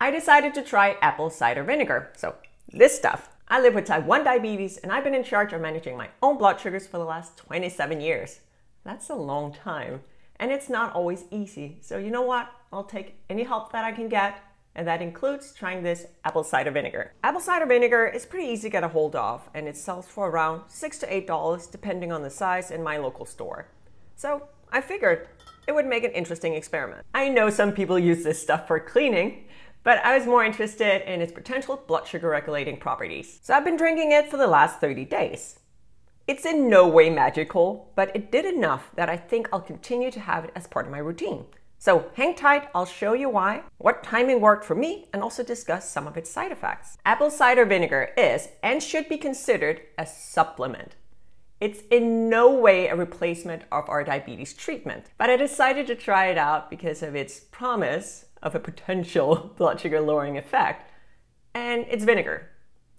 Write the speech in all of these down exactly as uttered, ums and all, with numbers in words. I decided to try apple cider vinegar, so this stuff. I live with type one diabetes and I've been in charge of managing my own blood sugars for the last twenty-seven years. That's a long time, and it's not always easy. So you know what? I'll take any help that I can get, and that includes trying this apple cider vinegar. Apple cider vinegar is pretty easy to get a hold of, and it sells for around six to eight dollars depending on the size in my local store. So I figured it would make an interesting experiment. I know some people use this stuff for cleaning, but I was more interested in its potential blood sugar regulating properties. So I've been drinking it for the last thirty days. It's in no way magical, but it did enough that I think I'll continue to have it as part of my routine. So hang tight, I'll show you why, what timing worked for me, and also discuss some of its side effects. Apple cider vinegar is and should be considered a supplement. It's in no way a replacement of our diabetes treatment, but I decided to try it out because of its promise of a potential blood sugar lowering effect, and it's vinegar.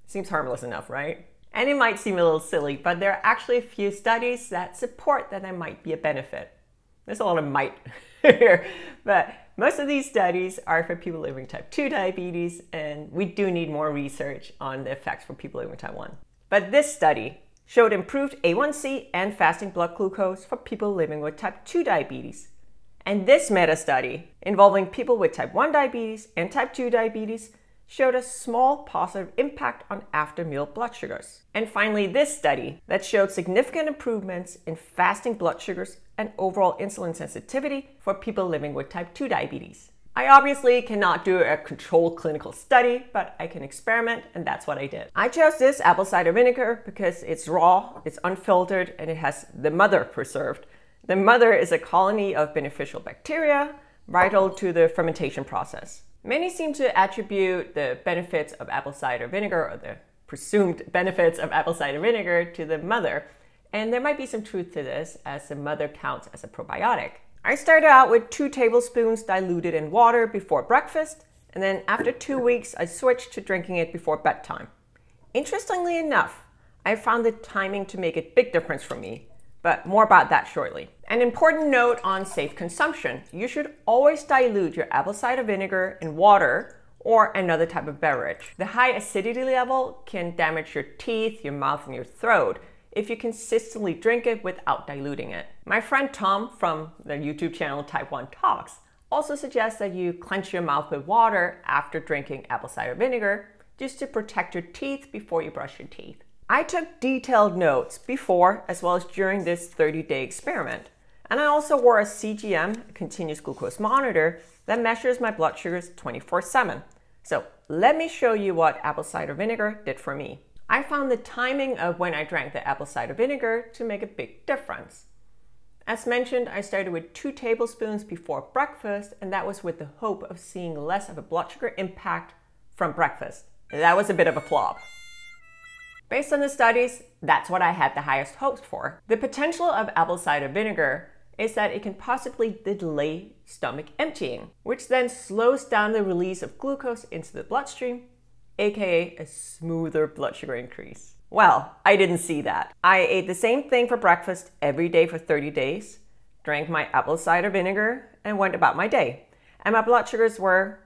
Seems harmless enough, right? And it might seem a little silly, but there are actually a few studies that support that there might be a benefit. There's a lot of might here, but most of these studies are for people living with type two diabetes, and we do need more research on the effects for people living with type one. But this study showed improved A one C and fasting blood glucose for people living with type two diabetes. And this meta-study involving people with type one diabetes and type two diabetes showed a small positive impact on after-meal blood sugars. And finally, this study that showed significant improvements in fasting blood sugars and overall insulin sensitivity for people living with type two diabetes. I obviously cannot do a controlled clinical study, but I can experiment, and that's what I did. I chose this apple cider vinegar because it's raw, it's unfiltered, and it has the mother preserved. The mother is a colony of beneficial bacteria vital to the fermentation process. Many seem to attribute the benefits of apple cider vinegar, or the presumed benefits of apple cider vinegar, to the mother. And there might be some truth to this, as the mother counts as a probiotic. I started out with two tablespoons diluted in water before breakfast, and then after two weeks, I switched to drinking it before bedtime. Interestingly enough, I found the timing to make a big difference for me, but more about that shortly. An important note on safe consumption: you should always dilute your apple cider vinegar in water or another type of beverage. The high acidity level can damage your teeth, your mouth, and your throat if you consistently drink it without diluting it. My friend Tom from the YouTube channel Type One Talks also suggests that you cleanse your mouth with water after drinking apple cider vinegar, just to protect your teeth before you brush your teeth. I took detailed notes before as well as during this thirty-day experiment. And I also wore a C G M, a continuous glucose monitor, that measures my blood sugars twenty-four seven. So let me show you what apple cider vinegar did for me. I found the timing of when I drank the apple cider vinegar to make a big difference. As mentioned, I started with two tablespoons before breakfast, and that was with the hope of seeing less of a blood sugar impact from breakfast. That was a bit of a flop. Based on the studies, that's what I had the highest hopes for. The potential of apple cider vinegar is that it can possibly delay stomach emptying, which then slows down the release of glucose into the bloodstream, aka a smoother blood sugar increase. Well, I didn't see that. I ate the same thing for breakfast every day for thirty days, drank my apple cider vinegar, and went about my day. And my blood sugars were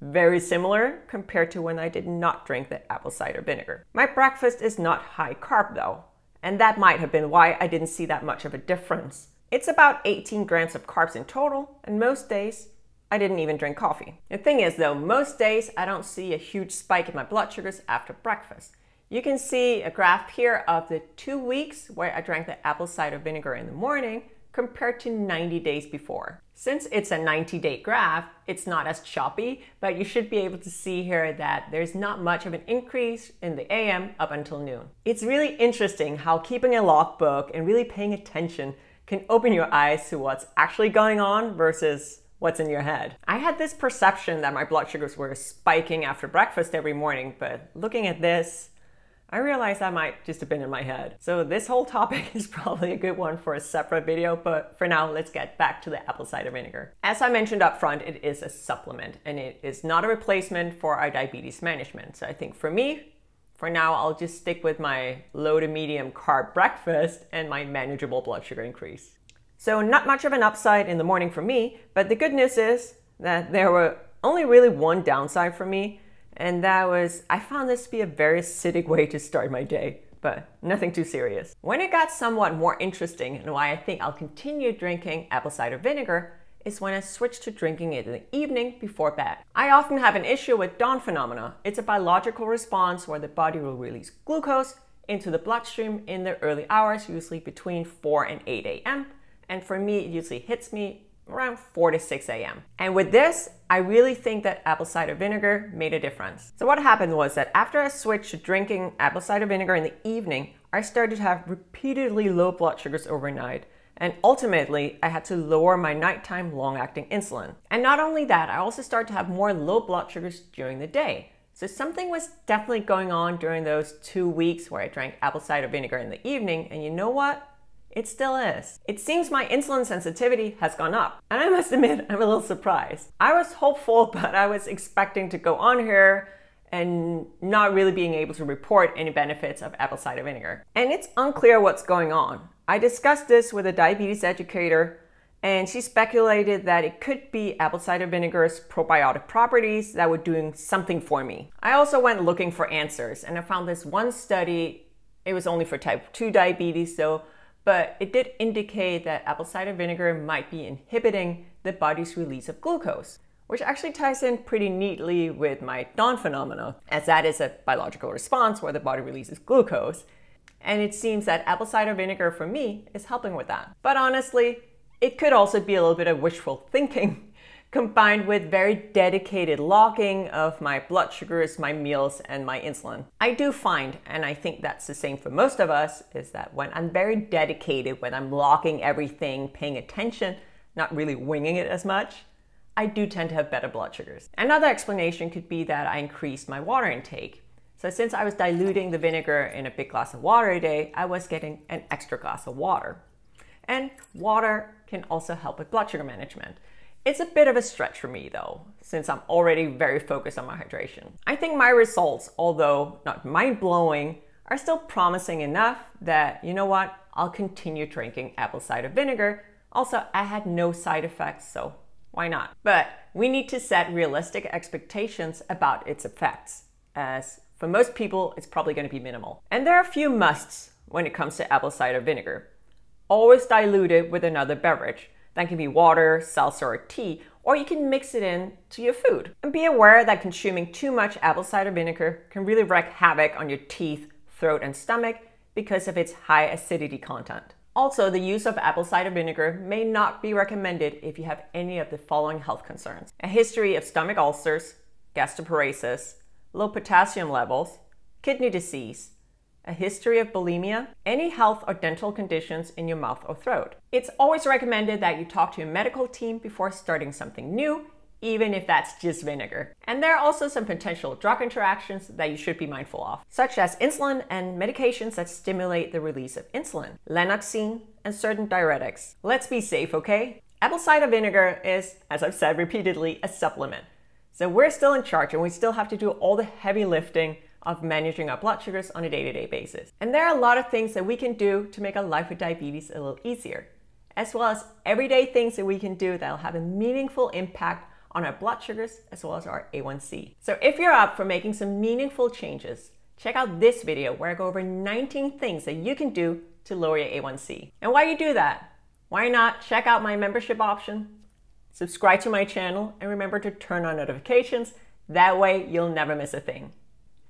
very similar compared to when I did not drink the apple cider vinegar. My breakfast is not high carb though, and that might have been why I didn't see that much of a difference. It's about eighteen grams of carbs in total, and most days I didn't even drink coffee. The thing is though, most days I don't see a huge spike in my blood sugars after breakfast. You can see a graph here of the two weeks where I drank the apple cider vinegar in the morning compared to ninety days before. Since it's a ninety day graph, it's not as choppy, but you should be able to see here that there's not much of an increase in the A M up until noon. It's really interesting how keeping a logbook and really paying attention can open your eyes to what's actually going on versus what's in your head. I had this perception that my blood sugars were spiking after breakfast every morning, but looking at this, I realized that might just have been in my head. So this whole topic is probably a good one for a separate video, but for now, let's get back to the apple cider vinegar. As I mentioned up front, it is a supplement, and it is not a replacement for our diabetes management. So I think for me, for now, I'll just stick with my low to medium carb breakfast and my manageable blood sugar increase. So not much of an upside in the morning for me, but the good news is that there were Only really one downside for me, and that was I found this to be a very acidic way to start my day, but nothing too serious. When it got somewhat more interesting and why I think I'll continue drinking apple cider vinegar is when I switched to drinking it in the evening before bed. I often have an issue with dawn phenomena. It's a biological response where the body will release glucose into the bloodstream in the early hours, usually between four and eight A M And for me, it usually hits me around four to six A M And with this, I really think that apple cider vinegar made a difference. So what happened was that after I switched to drinking apple cider vinegar in the evening, I started to have repeatedly low blood sugars overnight. And ultimately, I had to lower my nighttime long-acting insulin. And not only that, I also started to have more low blood sugars during the day. So something was definitely going on during those two weeks where I drank apple cider vinegar in the evening, and you know what? It still is. It seems my insulin sensitivity has gone up, and I must admit, I'm a little surprised. I was hopeful, but I was expecting to go on here and not really being able to report any benefits of apple cider vinegar. And it's unclear what's going on. I discussed this with a diabetes educator, and she speculated that it could be apple cider vinegar's probiotic properties that were doing something for me. I also went looking for answers, and I found this one study. It was only for type two diabetes though, but it did indicate that apple cider vinegar might be inhibiting the body's release of glucose, which actually ties in pretty neatly with my dawn phenomena, as that is a biological response where the body releases glucose. And it seems that apple cider vinegar for me is helping with that. But honestly, it could also be a little bit of wishful thinking combined with very dedicated logging of my blood sugars, my meals, and my insulin. I do find, and I think that's the same for most of us, is that when I'm very dedicated, when I'm logging everything, paying attention, not really winging it as much, I do tend to have better blood sugars. Another explanation could be that I increased my water intake. So since I was diluting the vinegar in a big glass of water a day, I was getting an extra glass of water. And water can also help with blood sugar management. It's a bit of a stretch for me though, since I'm already very focused on my hydration. I think my results, although not mind-blowing, are still promising enough that, you know what, I'll continue drinking apple cider vinegar. Also, I had no side effects, so why not? But we need to set realistic expectations about its effects, as for most people, it's probably going to be minimal. And there are a few musts when it comes to apple cider vinegar. Always dilute it with another beverage. That can be water, salsa, or tea, or you can mix it in to your food. And be aware that consuming too much apple cider vinegar can really wreak havoc on your teeth, throat, and stomach because of its high acidity content. Also, the use of apple cider vinegar may not be recommended if you have any of the following health concerns: a history of stomach ulcers, gastroparesis, low potassium levels, kidney disease, a history of bulimia, any health or dental conditions in your mouth or throat. It's always recommended that you talk to your medical team before starting something new, even if that's just vinegar. And there are also some potential drug interactions that you should be mindful of, such as insulin and medications that stimulate the release of insulin, lanoxine, and certain diuretics. Let's be safe, okay? Apple cider vinegar is, as I've said repeatedly, a supplement. So we're still in charge, and we still have to do all the heavy lifting of managing our blood sugars on a day-to-day basis. And there are a lot of things that we can do to make our life with diabetes a little easier, as well as everyday things that we can do that'll have a meaningful impact on our blood sugars as well as our A one C. So if you're up for making some meaningful changes, check out this video where I go over nineteen things that you can do to lower your A one C. And while you do that, why not check out my membership option? Subscribe to my channel, and remember to turn on notifications. That way you'll never miss a thing.